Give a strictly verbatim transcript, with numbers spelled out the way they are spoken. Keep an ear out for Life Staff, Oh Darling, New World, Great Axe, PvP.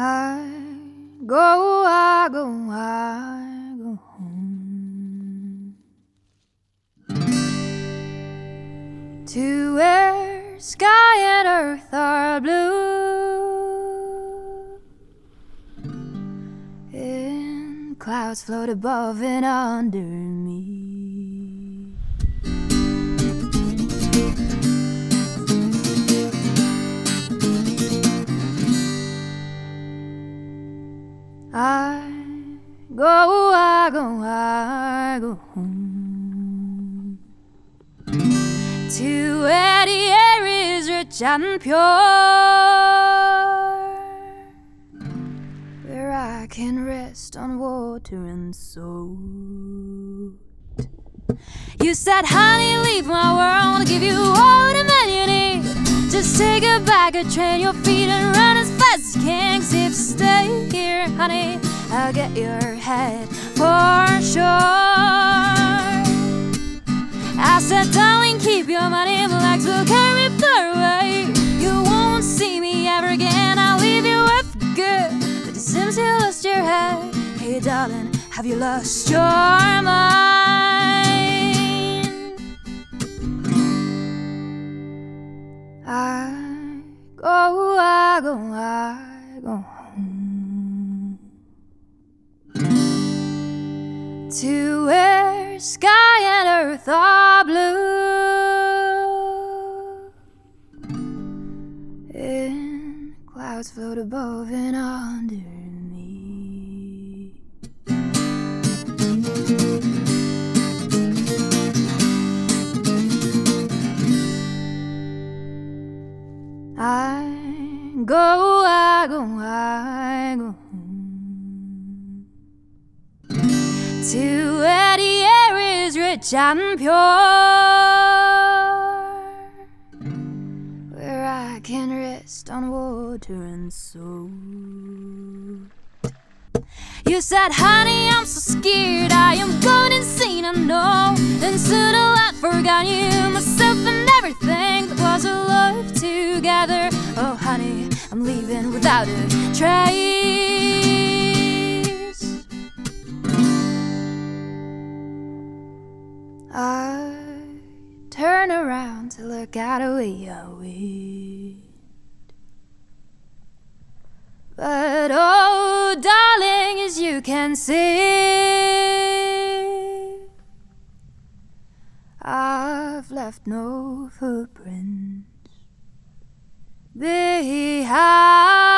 I go, I go, I go home to where sky and earth are blue, and clouds float above and under me. I go, I go, I go home to where the air is rich and pure, where I can rest on water and salt. You said, honey, leave my world, I'll give you all the million need. Just take a bag, a train, your feet, and run as fast as you can. 'Cause if you stay here, honey, I'll get your head for sure. I said, darling, keep your money, my legs will carry far away. You won't see me ever again, I'll leave you up for good. But it seems you lost your head. Hey, darling, have you lost your mind? I go, I go, I go home to where sky and earth are blue, and clouds float above and under me. I go, I go, I go home to where the air is rich and pure, where I can rest on water and salt. You said, honey, I'm so scared, I am going insane, I know. And soon I'll forget you, myself and everything that was our life together. Oh, honey, I'm leaving without a trace. I turn around to look at the way I wait, but oh, darling, as you can see, I've left no footprints behind.